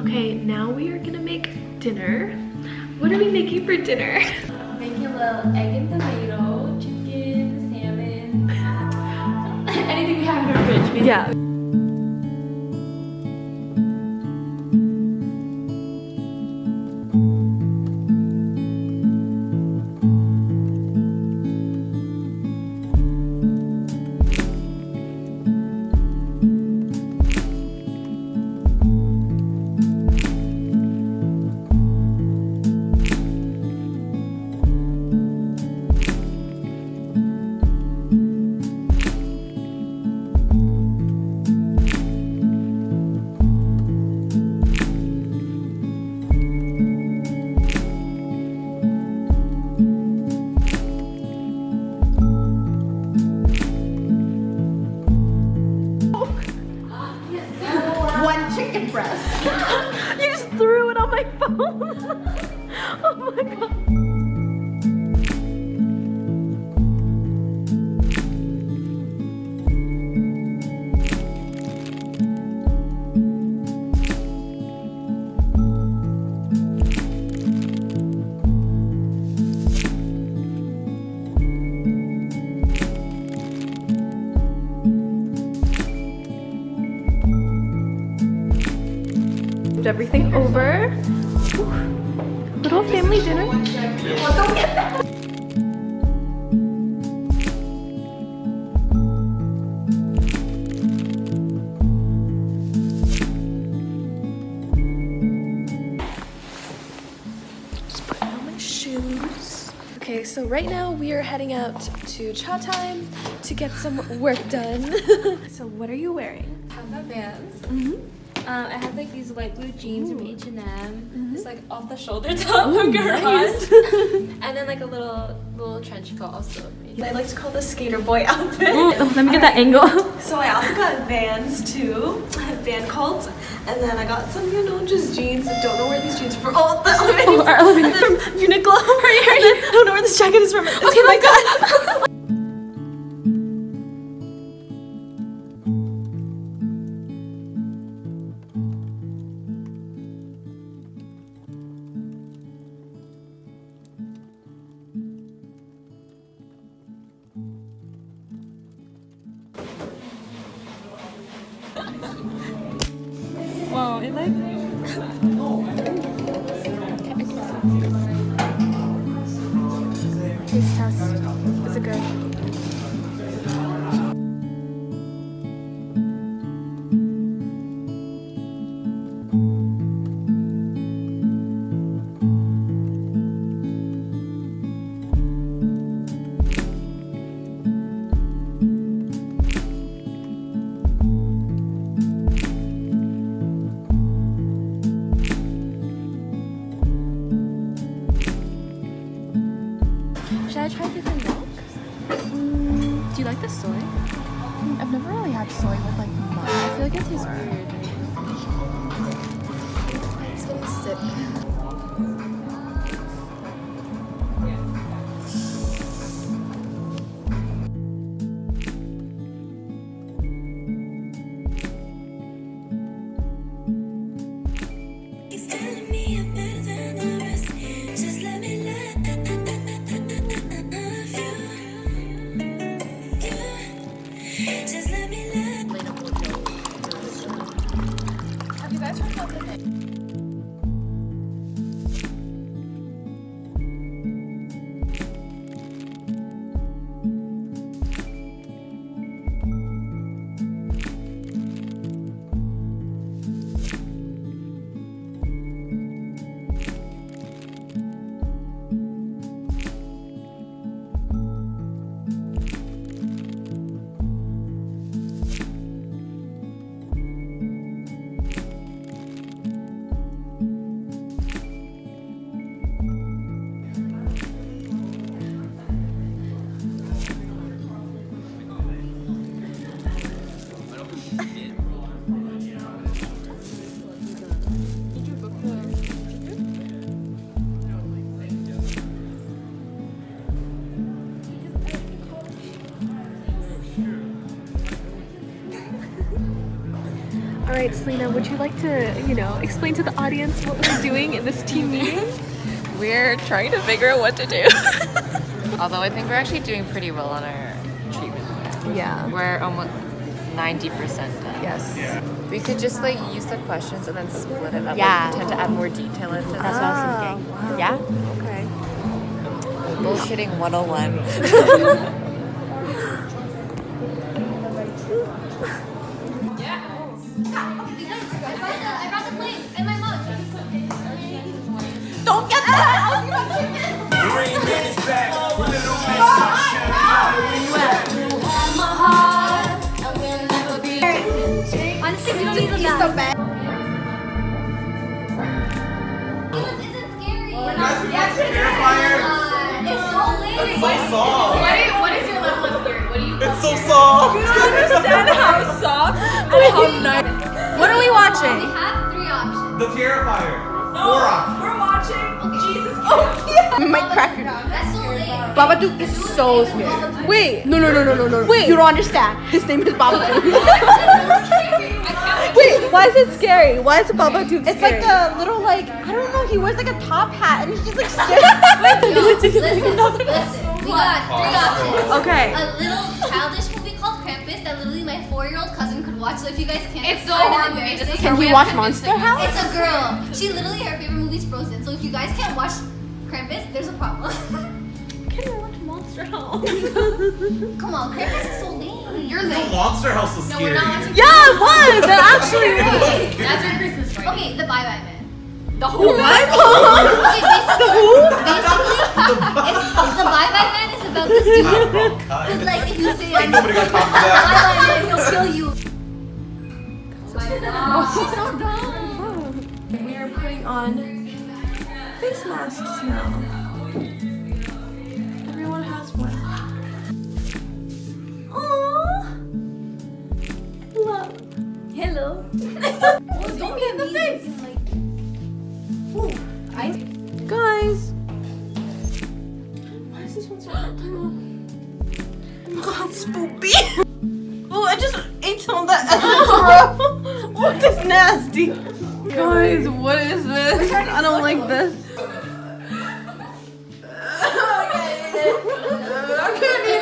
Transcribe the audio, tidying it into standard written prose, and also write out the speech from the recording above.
Okay, now we are gonna make dinner. What are we making for dinner? Making a little egg and tomato, chicken, salmon, anything we have in our fridge, basically. Yeah. Everything over. Ooh. Little family dinner. Just put on my shoes. Okay, so right now we are heading out to Cha Time to get some work done. So what are you wearing? I have Vans. I have like these light blue jeans from H&M. It's like off the shoulder top. Ooh, nice. And then like a little trench coat also. I like to call this skater boy outfit. Ooh, let me get that angle. So I also got Vans too. I have Van cult. And then I got some, you know, just jeans. I don't know where these jeans are from. Oh, the elevator. Oh, our elevator from Uniqlo. I don't know where this jacket is from. It's okay, my God. Alright, Selena, would you like to, explain to the audience what we're doing in this team meeting? We're trying to figure out what to do. Although I think we're actually doing pretty well on our treatment plan. Yeah. We're almost 90% done. Yes. Yeah. We could just use the questions and then split it up. Yeah. We tend to add more detail into that. That's what I was thinking. Yeah? Okay. Bullshitting 101. What is your level of scary? What do you understand how soft and how nice. What are we watching? We have three options. The Terrifier. Four options. We're watching Jesus. Oh yeah. My cracker. Babadook is so scary. Wait. No. Wait. You don't understand. His name is Babadook. Wait. Why is it scary? Why is Babadook scary? It's like a little I don't know. He wears a top hat and he's just scary. Listen. We got three options. Okay. A little childish movie called Krampus that literally my 4-year-old cousin could watch. So if you guys can't, it's so hard. Can we watch Monster House? It's a girl. She literally, her favorite movie is Frozen. So if you guys can't watch Krampus, there's a problem. Can we watch Monster House? Come on, Krampus is so lame. You're lame. No, Monster House is scary. No, we're not watching. Yeah, it was. That actually was. That's your Christmas story. Okay, the Bye Bye Man. The who? What? Okay, basically, the Bye Bye Man is about this dude. It's if you say nobody gonna talk about that. Bye Bye Man, he'll kill you. Oh, she's so dumb. We are putting on face masks now. Everyone has one. Aww. Love. Hello. Don't be in the face. Guys! Why is this one so hot? Oh my god, spoopy! Oh, I just ate some of that essence, bro! What is nasty? Guys, what is this? I don't like this. I can't eat it!